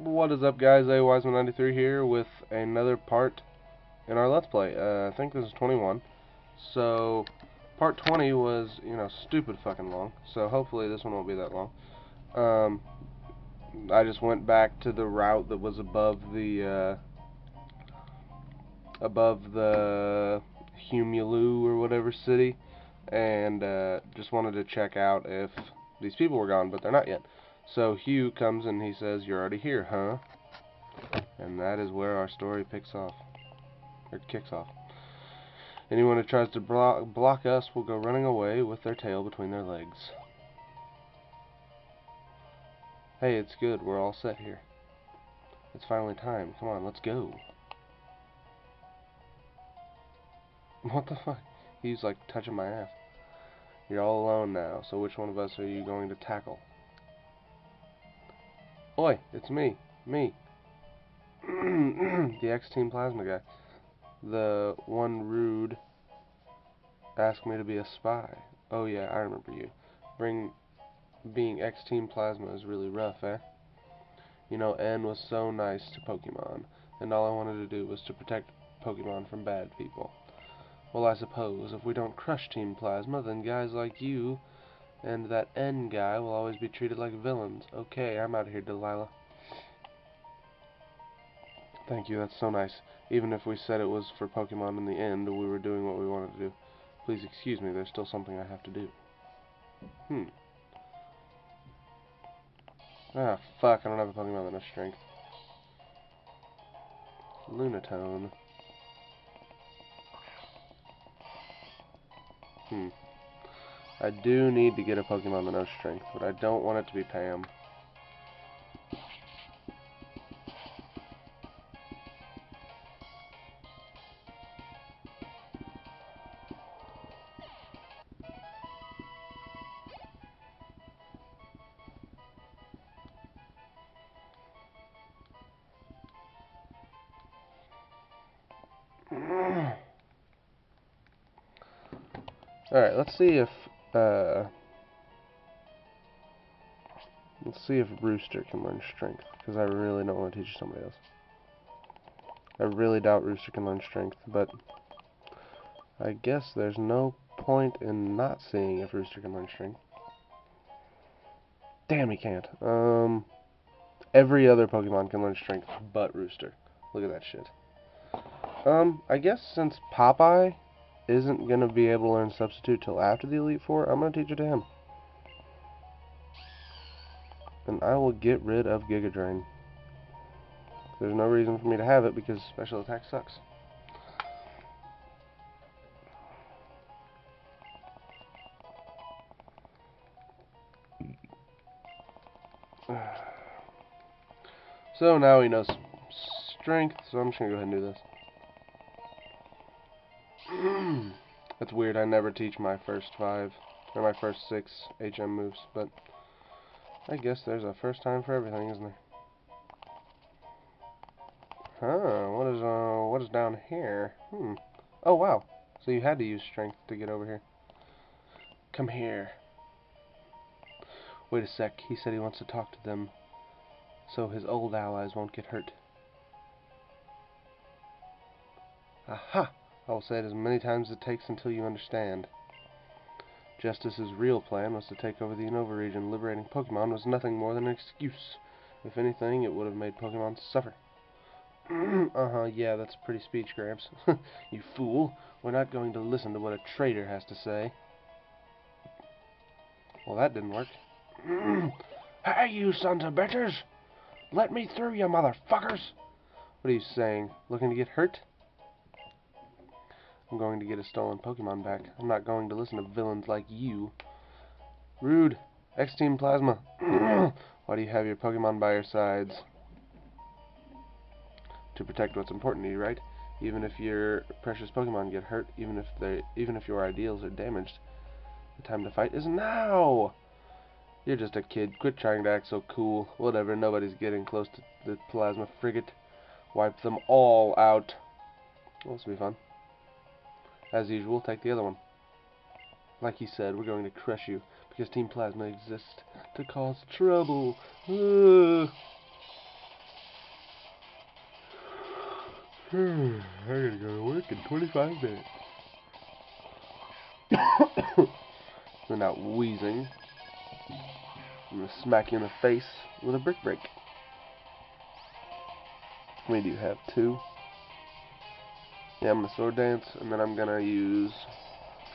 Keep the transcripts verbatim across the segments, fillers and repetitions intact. What is up, guys? awiseman ninety-three here with another part in our Let's Play. Uh, I think this is twenty-one. So, part twenty was, you know, stupid fucking long. So, hopefully this one won't be that long. Um, I just went back to the route that was above the, uh, above the Humulu or whatever city. And, uh, just wanted to check out if these people were gone, but they're not yet. So Hugh comes and he says, "You're already here, huh?" And that is where our story picks off, or kicks off. Anyone who tries to block, block us will go running away with their tail between their legs. Hey, it's good. We're all set here. It's finally time. Come on, let's go. What the fuck? He's like touching my ass. You're all alone now, so which one of us are you going to tackle? Oi, it's me, me. The ex-Team Plasma guy. The one Rude asked me to be a spy. Oh yeah, I remember you. Bring, being ex-Team Plasma is really rough, eh? You know, N was so nice to Pokemon, and all I wanted to do was to protect Pokemon from bad people. Well, I suppose if we don't crush Team Plasma, then guys like you and that N guy will always be treated like villains. Okay, I'm out of here, Delilah. Thank you, that's so nice. Even if we said it was for Pokemon in the end, we were doing what we wanted to do. Please excuse me, there's still something I have to do. Hmm. Ah, fuck, I don't have a Pokemon that has strength. Lunatone. Hmm. I do need to get a Pokemon that knows strength, but I don't want it to be Pam. Alright, let's see if Uh, let's see if Rooster can learn strength, because I really don't want to teach somebody else. I really doubt Rooster can learn strength, but I guess there's no point in not seeing if Rooster can learn strength. Damn, he can't. Um, every other Pokemon can learn strength but Rooster. Look at that shit. Um, I guess since Popeye isn't going to be able to learn Substitute till after the Elite Four, I'm going to teach it to him. And I will get rid of Giga Drain. There's no reason for me to have it because Special Attack sucks. So now he knows Strength, so I'm just going to go ahead and do this. That's weird, I never teach my first five, or my first six H M moves, but I guess there's a first time for everything, isn't there? Huh, what is, uh, what is down here? Hmm. Oh, wow. So you had to use strength to get over here. Come here. Wait a sec, he said he wants to talk to them, so his old allies won't get hurt. Aha! I will say it as many times as it takes until you understand. Justice's real plan was to take over the Unova region. Liberating Pokemon was nothing more than an excuse. If anything, it would have made Pokemon suffer. Uh-huh, yeah, that's pretty speech, Gramps. You fool. We're not going to listen to what a traitor has to say. Well, that didn't work. Hey, you sons of bitches! Let me through, you motherfuckers! What are you saying? Looking to get hurt? I'm going to get a stolen Pokemon back. I'm not going to listen to villains like you. Rude, ex-Team Plasma. Why do you have your Pokemon by your sides? To protect what's important to you, right? Even if your precious Pokemon get hurt, even if they, even if your ideals are damaged, the time to fight is now. You're just a kid. Quit trying to act so cool. Whatever. Nobody's getting close to the Plasma frigate. Wipe them all out. Well, this will be fun. As usual, take the other one. Like he said, we're going to crush you because Team Plasma exists to cause trouble. Uh. I gotta go to work in twenty-five minutes. They're not wheezing. I'm gonna smack you in the face with a brick break. We do have two. Yeah, I'm gonna sword dance, and then I'm gonna use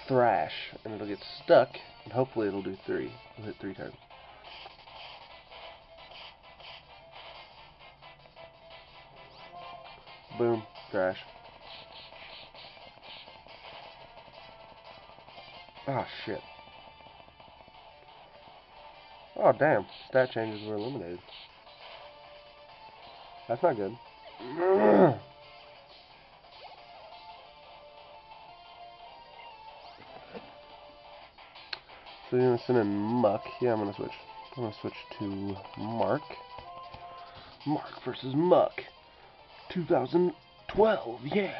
thrash, and it'll get stuck, and hopefully it'll do three. It'll hit three times. Boom. Thrash. Oh, shit. Oh, damn. Stat changes were eliminated. That's not good. So you're gonna send in Muck. Yeah, I'm gonna switch. I'm gonna switch to Mark. Mark versus Muck. two thousand twelve, yeah!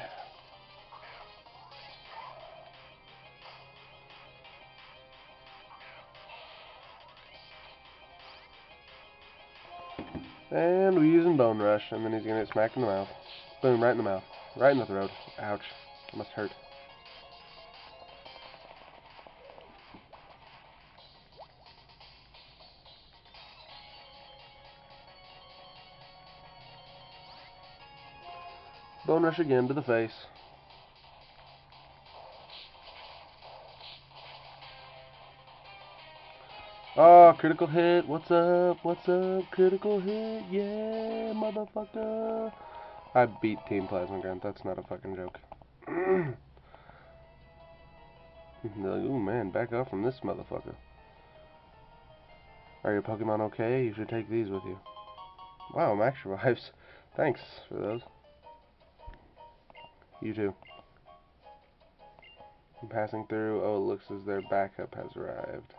And we're using Bone Rush, and then he's gonna get smacked in the mouth. Boom, right in the mouth. Right in the throat. Ouch. That must hurt. Bone Rush again to the face. Oh, critical hit. What's up? What's up? Critical hit. Yeah, motherfucker. I beat Team Plasma, Grant. That's not a fucking joke. Like, ooh, man, back off from this motherfucker. Are your Pokemon okay? You should take these with you. Wow, Max revives. Thanks for those. You too. I'm passing through. Oh, it looks as their backup has arrived.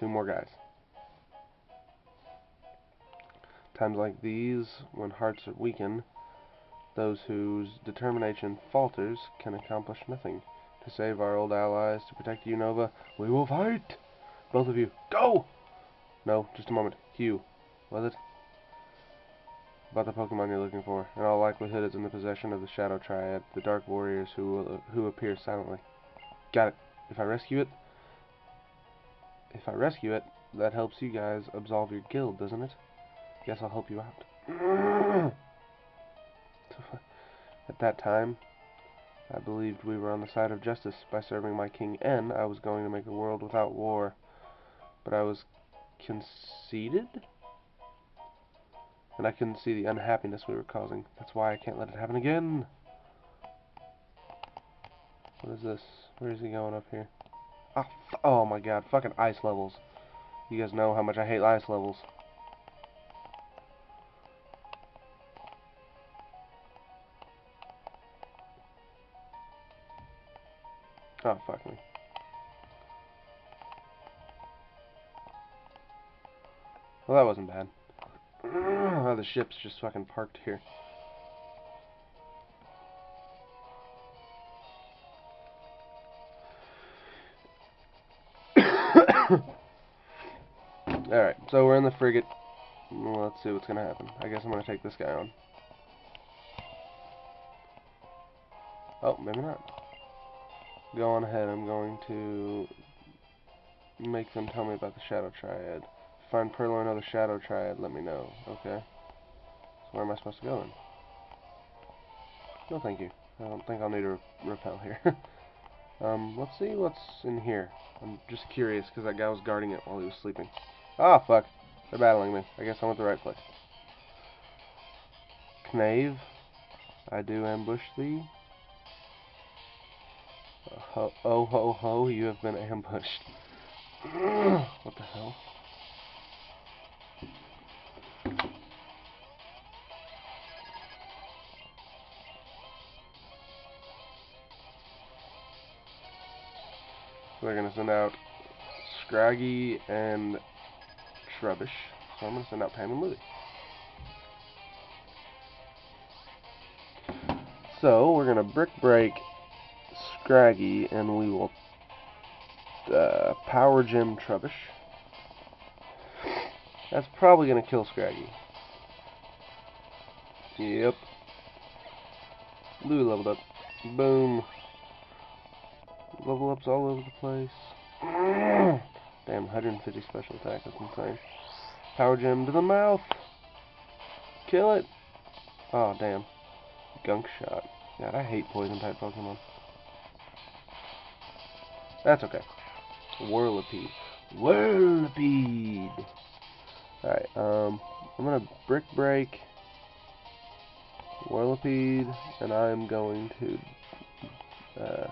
Two more guys. Times like these, when hearts are weakened, those whose determination falters can accomplish nothing. To save our old allies, to protect Unova, we will fight! Both of you, go! No, just a moment. Q, was it? About the Pokemon you're looking for. In all likelihood, it's in the possession of the Shadow Triad, the Dark Warriors who who appear silently. Got it. If I rescue it, if I rescue it, that helps you guys absolve your guild, doesn't it? Guess I'll help you out. At that time, I believed we were on the side of justice. By serving my King N, I was going to make a world without war, but I was conceited. And I couldn't see the unhappiness we were causing. That's why I can't let it happen again. What is this? Where is he going up here? Oh, oh my god, fucking ice levels. You guys know how much I hate ice levels. Oh, fuck me. Well, that wasn't bad. Oh, the ship's just fucking parked here. Alright, so we're in the frigate. Let's see what's gonna happen. I guess I'm gonna take this guy on. Oh, maybe not. Go on ahead. I'm going to make them tell me about the Shadow Triad. Find Purloin of the Shadow Triad, let me know. Okay. So where am I supposed to go then? No thank you. I don't think I'll need a repel here. um, let's see what's in here. I'm just curious, because that guy was guarding it while he was sleeping. Ah, fuck. They're battling me. I guess I'm at the right place. Knave, I do ambush thee. Oh, ho, ho, ho, you have been ambushed. What the hell? We're going to send out Scraggy and Trubbish. So I'm going to send out Pam and Louie. So we're going to brick break Scraggy and we will uh, power gem Trubbish. That's probably going to kill Scraggy. Yep. Louie leveled up. Boom. Level ups all over the place. Damn, one hundred fifty special attack. That's insane. Power gem to the mouth. Kill it. Oh, damn. Gunk shot. God, I hate poison type Pokemon. That's okay. Whirlipede. Whirlipede! Alright, um, I'm gonna Brick Break Whirlipede, and I'm going to, uh,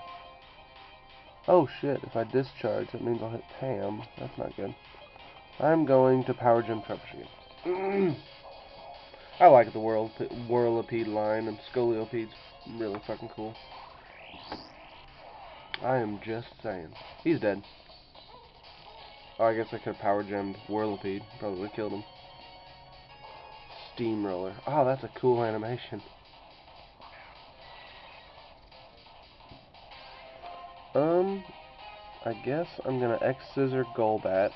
oh shit, if I Discharge, that means I'll hit Pam. That's not good. I'm going to Power Gym Trebuchet. I like the Whirlipede line, and Scoliopede's really fucking cool. I am just saying. He's dead. Oh, I guess I could have power gemmed Whirlipede. Probably would have killed him. Steamroller. Oh, that's a cool animation. Um, I guess I'm gonna X Scissor Golbat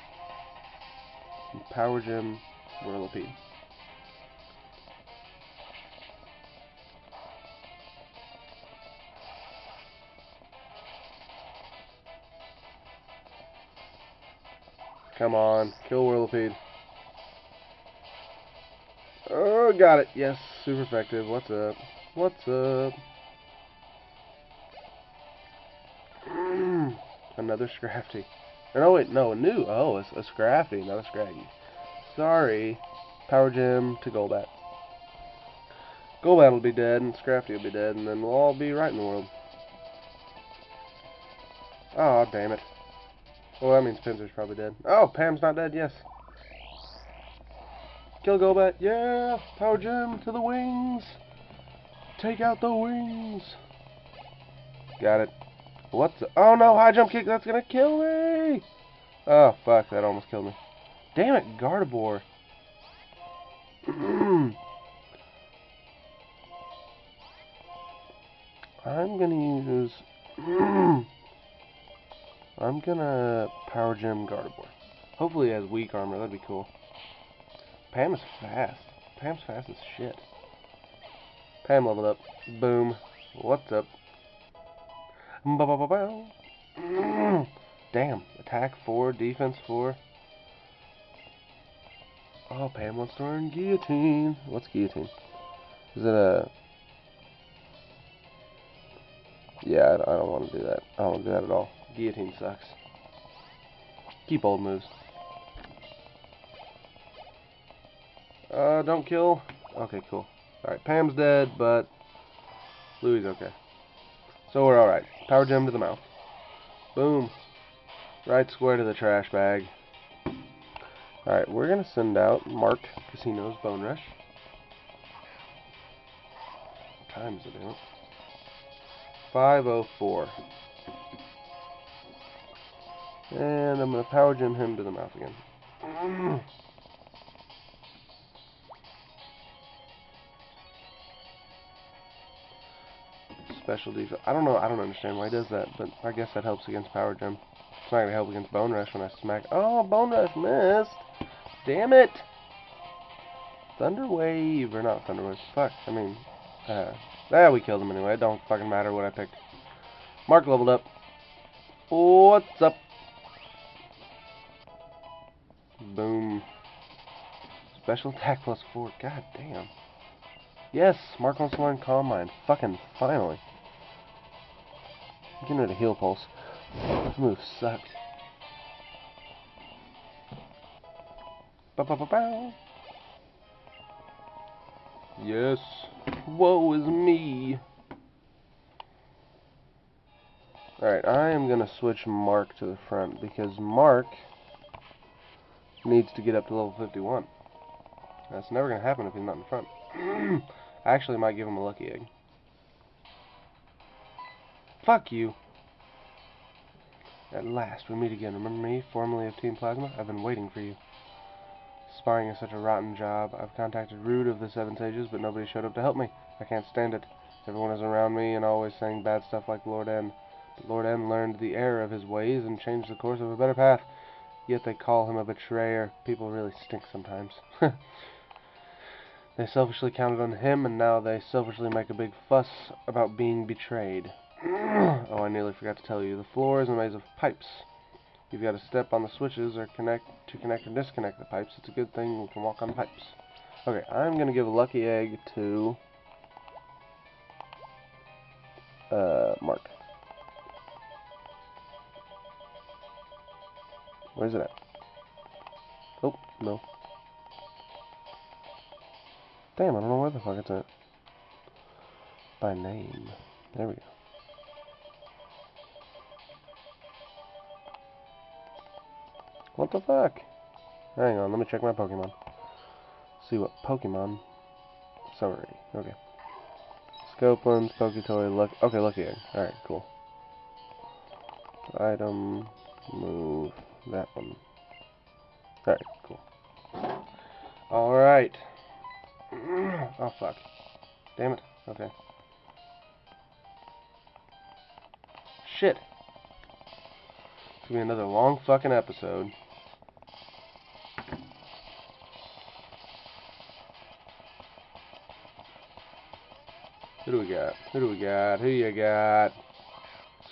and power gem Whirlipede. Come on, kill Whirlipede. Oh, got it. Yes, super effective. What's up? What's up? Another Scrafty. Or, no, wait, no, a new. Oh, it's a Scrafty, not a Scraggy. Sorry. Power Gem to Golbat. Golbat will be dead, and Scrafty will be dead, and then we'll all be right in the world. Oh, damn it. Well, that means Pimser's probably dead. Oh, Pam's not dead, yes. Kill Golbat, yeah! Power Gem to the wings! Take out the wings! Got it. What's the... Oh no, high jump kick, that's gonna kill me! Oh, fuck, that almost killed me. Damn it, Gardevoir. I'm gonna use... I'm gonna Power Gem Gardevoir. Hopefully it has weak armor, that'd be cool. Pam is fast. Pam's fast as shit. Pam leveled up. Boom. What's up? Ba-ba-ba-ba. Damn. Attack four, defense four. Oh, Pam wants to learn guillotine. What's guillotine? Is it a... Yeah, I don't want to do that. I don't want to do that at all. Guillotine sucks. Keep old moves. Uh, don't kill. Okay, cool. Alright, Pam's dead, but Louie's okay. So we're alright. Power gem to the mouth. Boom. Right square to the trash bag. Alright, we're gonna send out Mark Casino's Bone Rush. What time is it now? five oh four. And I'm going to power gem him to the mouth again. Mm. Special defense. I don't know. I don't understand why he does that, but I guess that helps against power gem. It's not going to help against Bone Rush when I smack. Oh, Bone Rush missed. Damn it. Thunder Wave. Or not Thunder Wave. Fuck. I mean, uh, ah, we killed him anyway. It don't fucking matter what I picked. Mark leveled up. What's up? Boom. Special attack plus four. God damn. Yes, Mark wants to learn Calm Mind. Fucking finally. Getting rid of Heal Pulse. This move sucked. Ba ba ba ba. Yes. Woe is me. Alright, I am gonna switch Mark to the front because Mark needs to get up to level fifty-one. That's never going to happen if he's not in front. I actually might give him a Lucky Egg. Fuck you. At last, we meet again. Remember me, formerly of Team Plasma? I've been waiting for you. Spying is such a rotten job. I've contacted Rude of the Seven Sages, but nobody showed up to help me. I can't stand it. Everyone is around me and always saying bad stuff like Lord N. But Lord N learned the error of his ways and changed the course of a better path. Yet they call him a betrayer. People really stink sometimes. They selfishly counted on him, and now they selfishly make a big fuss about being betrayed. Oh, I nearly forgot to tell you. The floor is a maze of pipes. You've got to step on the switches or connect to connect and disconnect the pipes. It's a good thing you can walk on pipes. Okay, I'm going to give a Lucky Egg to uh, Mark. Where's it at? Oh, no. Damn, I don't know where the fuck it's at. By name. There we go. What the fuck? Hang on, let me check my Pokemon. See what Pokemon. Summary. Okay. Scopelins, Poketoy, Lucky. Okay, Lucky Egg. Alright, cool. Item. Move that one. Alright, cool. Alright. Oh, fuck. Damn it. Okay. Shit. It's gonna be another long fucking episode. Who do we got? Who do we got? Who you got?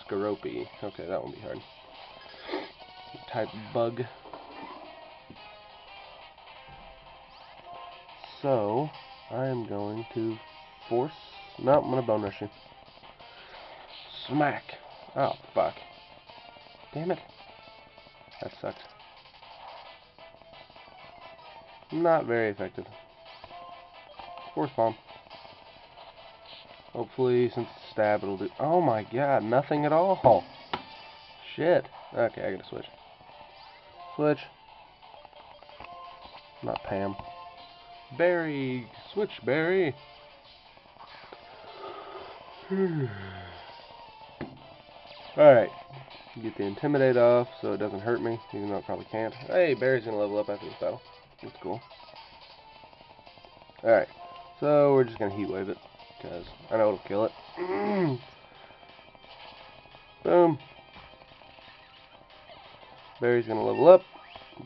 Skoropy. Okay, that won't be hard. Type bug. So, I am going to force... No, I'm gonna Bone Rush you. Smack! Oh, fuck. Damn it. That sucks. Not very effective. Force bomb. Hopefully, since it's stab, it'll do... Oh my god, nothing at all! Shit. Okay, I gotta switch. Switch. Not Pam. Barry! Switch, Barry! Alright. Get the intimidate off so it doesn't hurt me, even though it probably can't. Hey, Barry's gonna level up after this battle. That's cool. Alright. So, we're just gonna heat wave it, because I know it'll kill it. Boom. Barry's gonna level up.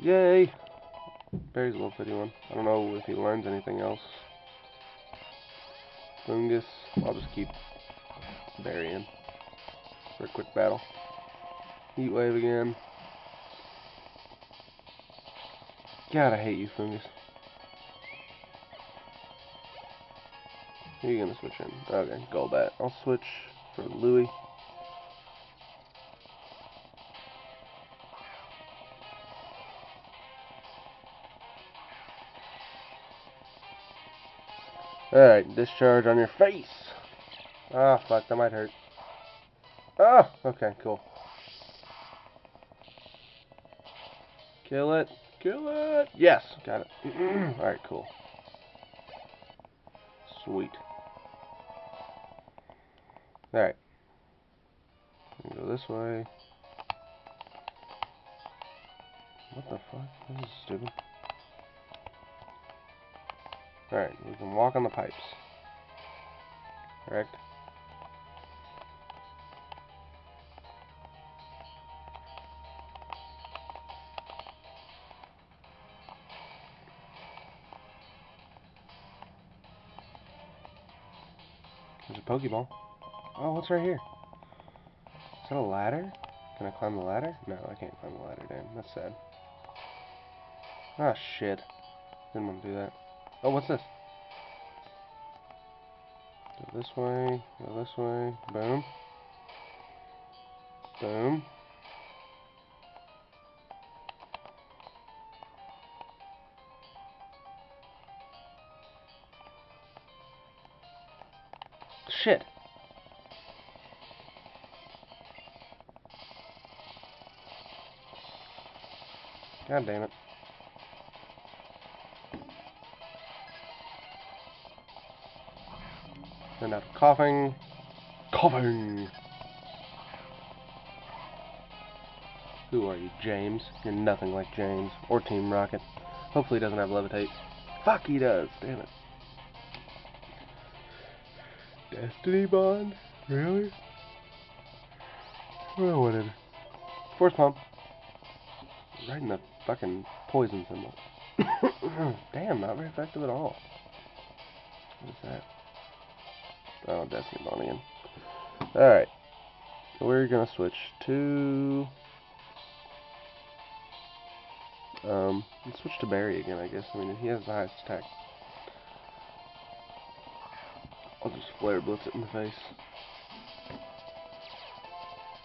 Yay! Barry's level fifty-one. I don't know if he learns anything else. Fungus. I'll just keep Barry in for a quick battle. Heat wave again. God, I hate you, Fungus. Who are you gonna switch in? Okay, Golbat. I'll switch for Louie. Alright, discharge on your face! Ah, fuck, that might hurt. Ah! Okay, cool. Kill it! Kill it! Yes! Got it. Alright, cool. Sweet. Alright. Go this way. What the fuck? This is stupid. Alright, we can walk on the pipes. Correct? There's a Pokeball. Oh, what's right here? Is that a ladder? Can I climb the ladder? No, I can't climb the ladder, damn. That's sad. Ah, shit. Didn't want to do that. Oh, what's this? Go this way, go this way, boom. Boom. Shit. God damn it. And now coughing. Coughing! Who are you, James? You're nothing like James. Or Team Rocket. Hopefully he doesn't have levitate. Fuck, he does! Damn it. Destiny Bond? Really? Well, whatever. Force palm. Right in the fucking poison symbol. Damn, not very effective at all. What's that? Oh, Destiny Bond again. Alright. So we're gonna switch to um let's switch to Barry again, I guess. I mean, he has the highest attack. I'll just Flare Blitz it in the face.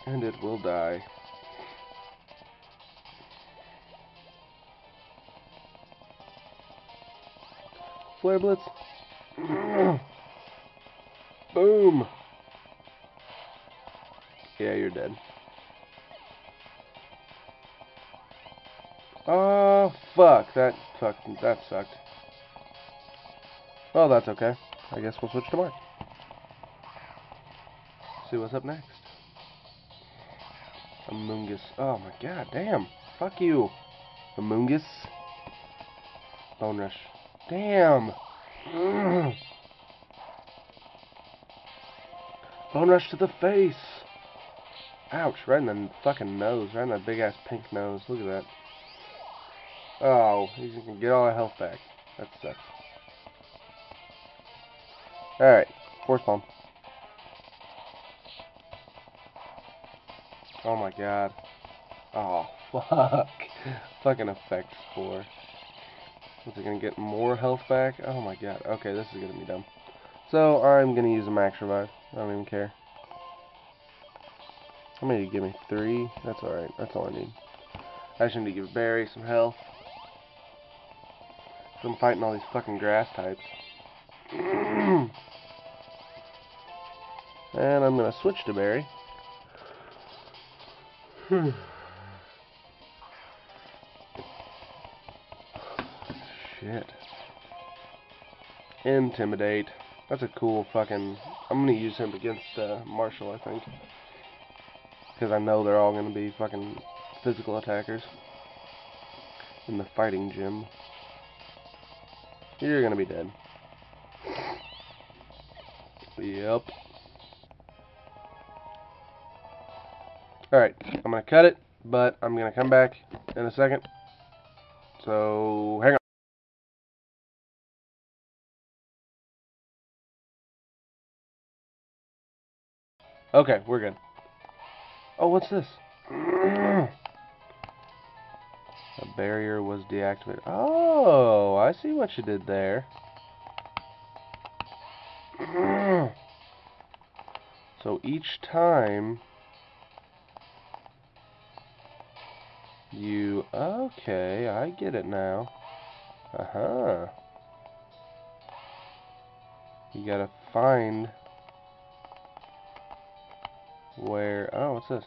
And it will die. Flare Blitz. Boom. Yeah, you're dead. Oh, fuck. That sucked. That sucked. Well, that's okay. I guess we'll switch to Mark. See what's up next. Amoongus. Oh my god, damn. Fuck you. Amoongus. Bone Rush. Damn. Ugh. Bone Rush to the face. Ouch, right in the fucking nose. Right in that big ass pink nose. Look at that. Oh, he's gonna get all our health back. That sucks. Alright, Force bomb. Oh my god. Oh, fuck. Fucking effects for. Is it gonna get more health back? Oh my god. Okay, this is gonna be dumb. So, I'm gonna use a max revive. I don't even care. How many do you give me? Three? That's alright. That's all I need. I just need to give Barry some health. I'm fighting all these fucking grass types. And I'm gonna switch to Barry. Shit. Intimidate. That's a cool fucking... I'm gonna use him against uh, Marshall, I think. Because I know they're all gonna be fucking physical attackers. In the fighting gym. You're gonna be dead. Yep. Alright, I'm going to cut it, but I'm going to come back in a second. So, hang on. Okay, we're good. Oh, what's this? A barrier was deactivated. Oh, I see what you did there. So, each time... You, okay, I get it now. Uh-huh. You gotta find where, oh, what's this?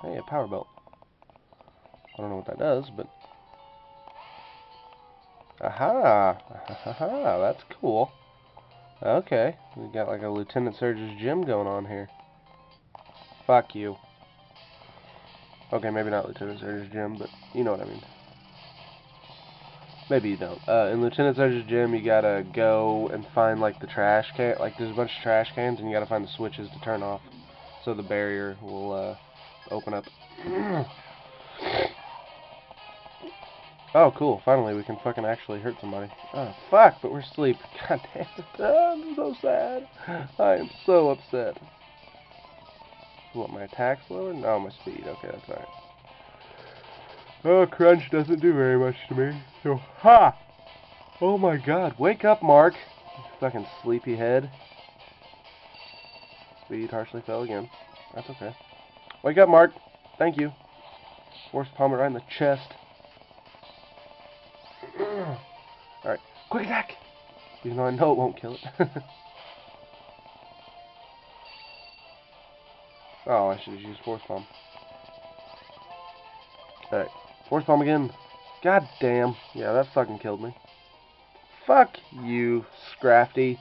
Hey, a power belt. I don't know what that does, but. Aha! Aha, that's cool. Okay, we got like a Lieutenant Surge's gym going on here. Fuck you. Okay, maybe not Lieutenant Surge's gym, but you know what I mean. Maybe you don't. Uh, in Lieutenant Surge's gym, you gotta go and find, like, the trash can. Like, there's a bunch of trash cans, and you gotta find the switches to turn off. So the barrier will, uh, open up. Oh, cool. Finally, we can fucking actually hurt somebody. Oh, fuck, but we're asleep. God damn it. Oh, I'm so sad. I am so upset. What, my attack's lower? No, my speed. Okay, that's alright. Oh, Crunch doesn't do very much to me. So, ha! Oh my god, wake up, Mark! You fucking sleepy head. Speed harshly fell again. That's okay. Wake up, Mark! Thank you. Force palm right in the chest. Alright, quick attack! Even though I know it won't kill it. Oh, I should have used Force bomb. Alright. Force bomb again. God damn. Yeah, that fucking killed me. Fuck you, Scrafty.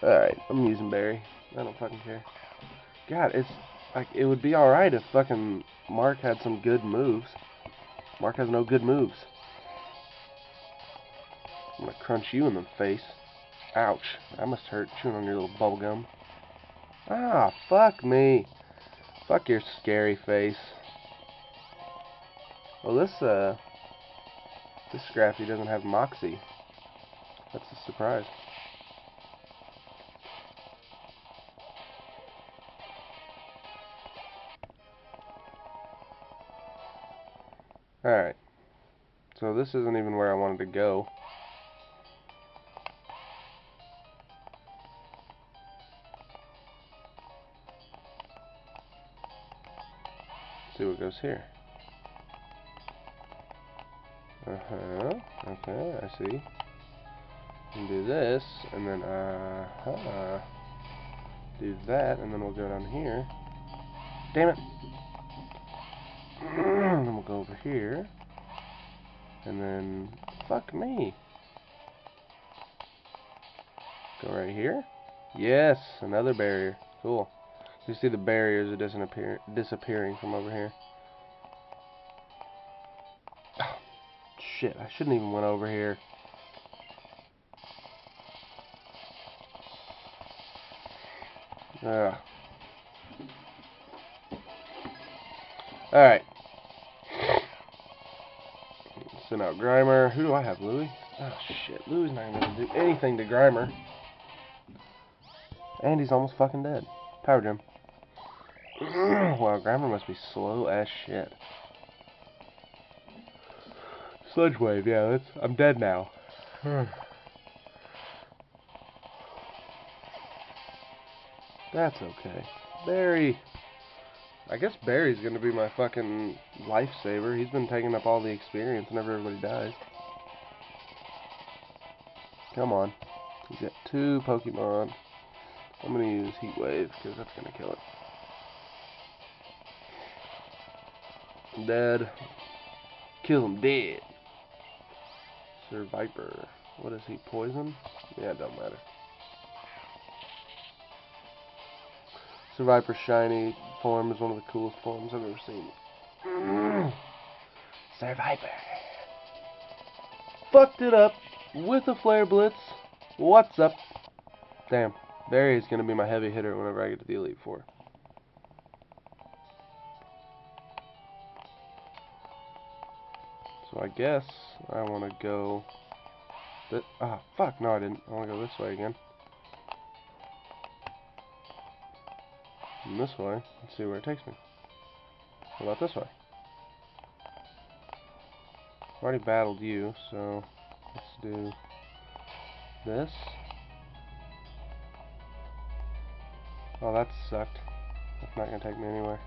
Alright, I'm using Barry. I don't fucking care. God, it's... like, it would be alright if fucking Mark had some good moves. Mark has no good moves. I'm gonna crunch you in the face. Ouch. That must hurt, chewing on your little bubblegum. Ah, fuck me. Fuck your scary face. Well, this, uh... this Scrafty doesn't have moxie. That's a surprise. Alright. So this isn't even where I wanted to go. Let's see what goes here. Uh-huh. Okay, I see. And do this, and then uh-huh. Do that, and then we'll go down here. Damn it! And then we'll go over here. And then, fuck me. Go right here. Yes, another barrier. Cool. You see the barriers are disappear disappearing from over here. Oh, shit, I shouldn't even went over here. Ugh. Alright. Send out Grimer. Who do I have, Louie? Oh shit, Louie's not even gonna do anything to Grimer. And he's almost fucking dead. Power gem. Wow, Grimer must be slow as shit. Sludge wave, yeah, that's, I'm dead now. That's okay. Barry. I guess Barry's gonna be my fucking lifesaver. He's been taking up all the experience whenever everybody dies. Come on. He's got two Pokemon. I'm gonna use Heat Wave, because that's gonna kill it. Dead. Kill him dead. Surviper. What is he, poison? Yeah, it don't matter. Surviper shiny form is one of the coolest forms I've ever seen. Mm. Surviper. Fucked it up with a Flare Blitz. What's up? Damn. Barry is going to be my heavy hitter whenever I get to the Elite Four. So I guess I want to go... Ah, fuck. No, I didn't. I want to go this way again. And this way, let's see where it takes me. How about this way? I've already battled you, so let's do this. Oh, that sucked. That's not gonna take me anywhere.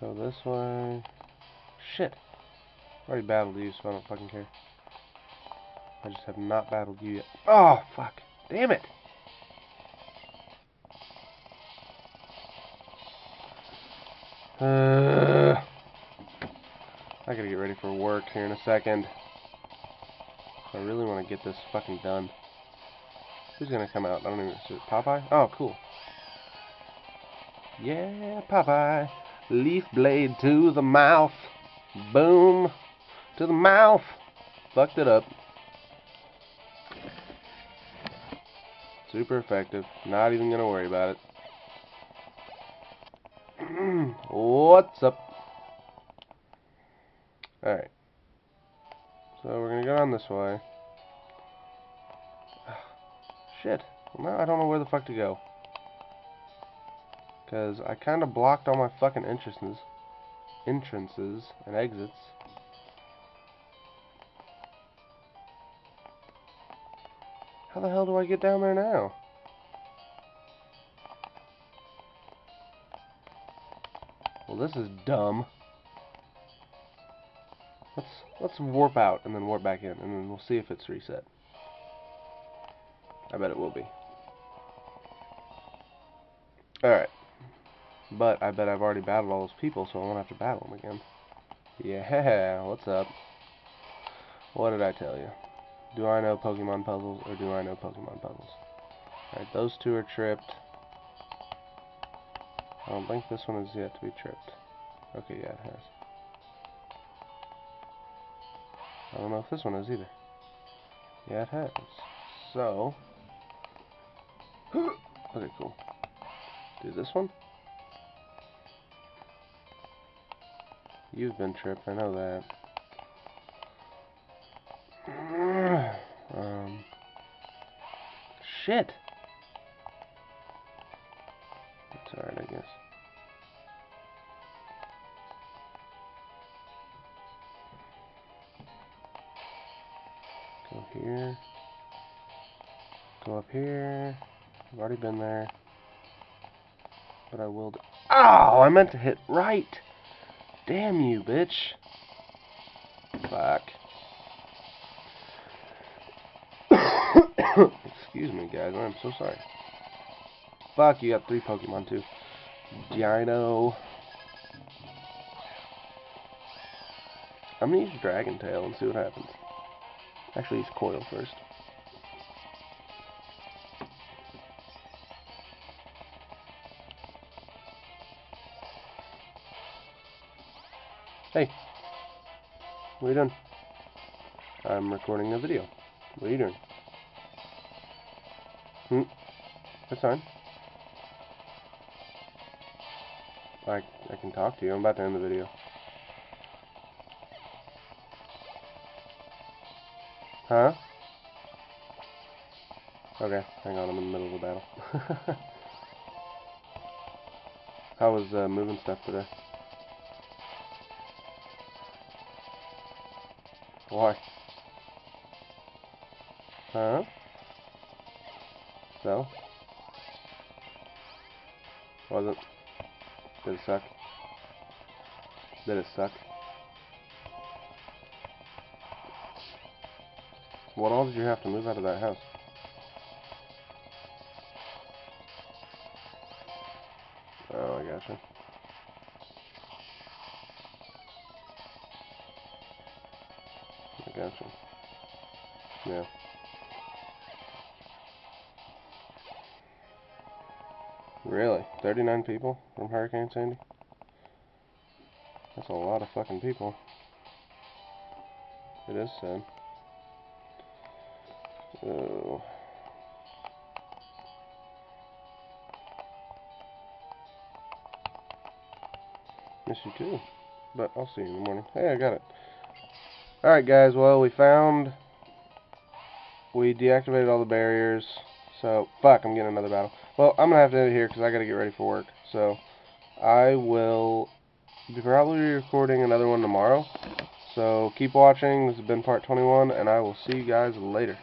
Go this way. Shit. I've already battled you, so I don't fucking care. I just have not battled you yet. Oh, fuck. Damn it. Uh, I gotta get ready for work here in a second. I really want to get this fucking done. Who's gonna come out? I don't even see. Popeye? Oh, cool. Yeah, Popeye. Leaf blade to the mouth. Boom! To the mouth! Fucked it up. Super effective. Not even gonna worry about it. What's up? Alright. So we're gonna go down this way. Shit. Well, now I don't know where the fuck to go. Because I kinda blocked all my fucking entrances. entrances and exits. How the hell do I get down there now? Well, this is dumb. Let's let's warp out and then warp back in, and then we'll see if it's reset. I bet it will be. Alright. But I bet I've already battled all those people, so I won't have to battle them again. Yeah, what's up? What did I tell you? Do I know Pokemon puzzles, or do I know Pokemon puzzles? Alright, those two are tripped. I don't think this one is yet to be tripped. Okay, yeah, it has. I don't know if this one is either. Yeah, it has. So... Okay, cool. Do this one? You've been tripped, I know that. um, shit! That's alright, I guess. Go here. Go up here. I've already been there. But I will do. Oh, I meant to hit right! Damn you, bitch! Fuck. Excuse me, guys. I'm so sorry. Fuck, you got three Pokemon, too. Dino. I'm gonna use Dragon Tail and see what happens. Actually, use Coil first. Hey, what are you doing? I'm recording a video. What are you doing? Hmm, that's fine. I, I can talk to you. I'm about to end the video. Huh? Okay, hang on, I'm in the middle of a battle. How was uh, moving stuff today? Why? Huh? So? Was it? Did it suck? Did it suck? What all did you have to move out of that house? Oh, I gotcha. Gotcha. Yeah. Really? thirty-nine people from Hurricane Sandy? That's a lot of fucking people. It is sad. Oh. Miss you too. But I'll see you in the morning. Hey, I got it. Alright guys, well we found, we deactivated all the barriers, so, fuck, I'm getting another battle. Well, I'm going to have to end it here because I got to get ready for work, so, I will be probably recording another one tomorrow, so keep watching, this has been part twenty-one, and I will see you guys later.